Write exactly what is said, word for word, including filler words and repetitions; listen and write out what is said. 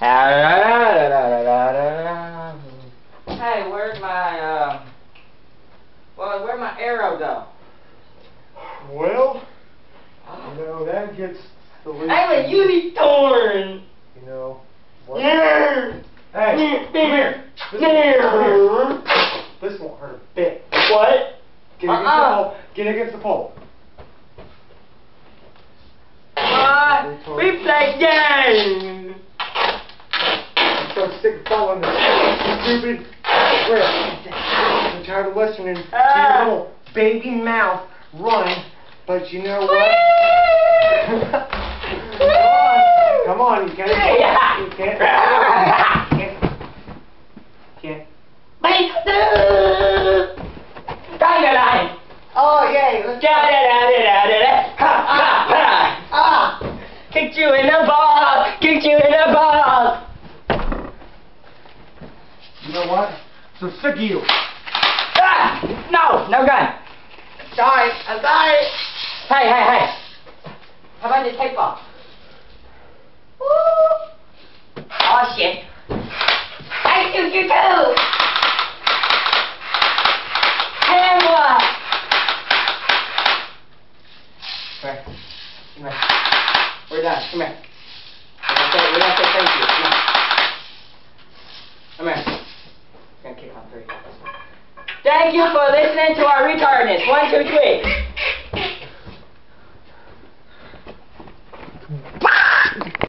Hey, where's my, uh, well, where'd my arrow go? Well, you know, that gets the least... I'm a unicorn! You know, what? Yeah. Hey, come here! This, yeah. This won't hurt a bit. What? Get against uh-uh. the pole. Get against the pole. Uh, we play games! So stick the pole in there. You stupid. Where? I'm tired of listening uh. to your little baby mouth run, but you know what? Come on. Come on, you can't. Yeah. You can't. Oh yay! Let's get it out it out it out! Ha ha ha! Ah! Kicked you in the balls! Kicked you in the balls! You know what? I'm so sick of you! Ah! No! No gun! Sorry! I'm sorry! Hey hey hey! How about your tape off? Woo! Oh shit! Hey you you go! Hey what? Come here. Come here. We're done. Come here. We're not saying thank you. Come here. Come here. We're going to kick on three. Thank you for listening to our retardedness. One, two, three.